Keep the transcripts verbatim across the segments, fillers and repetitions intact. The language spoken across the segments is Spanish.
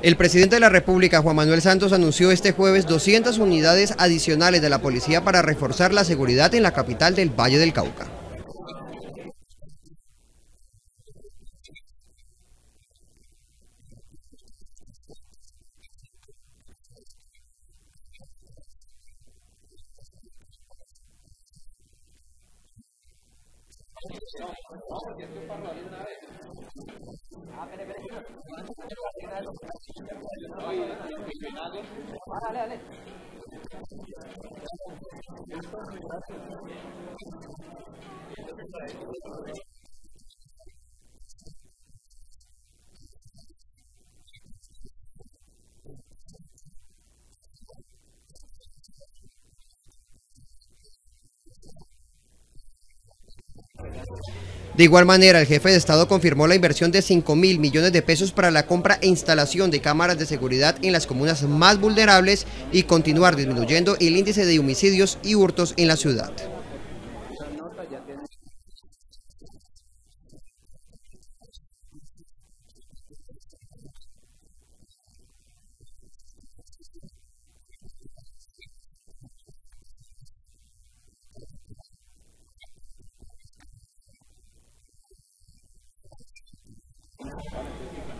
El presidente de la República, Juan Manuel Santos, anunció este jueves doscientas unidades adicionales de la policía para reforzar la seguridad en la capital del Valle del Cauca. De igual manera, el jefe de Estado confirmó la inversión de cinco mil millones de pesos para la compra e instalación de cámaras de seguridad en las comunas más vulnerables y continuar disminuyendo el índice de homicidios y hurtos en la ciudad.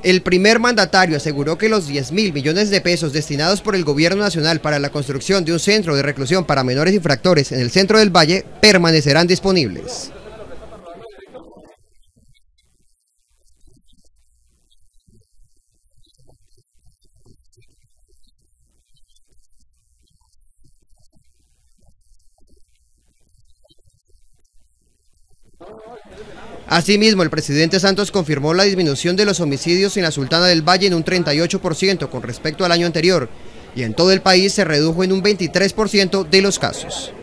El primer mandatario aseguró que los diez mil millones de pesos destinados por el Gobierno Nacional para la construcción de un centro de reclusión para menores infractores en el centro del Valle permanecerán disponibles. Asimismo, el presidente Santos confirmó la disminución de los homicidios en la Sultana del Valle en un treinta y ocho por ciento con respecto al año anterior, y en todo el país se redujo en un veintitrés por ciento de los casos.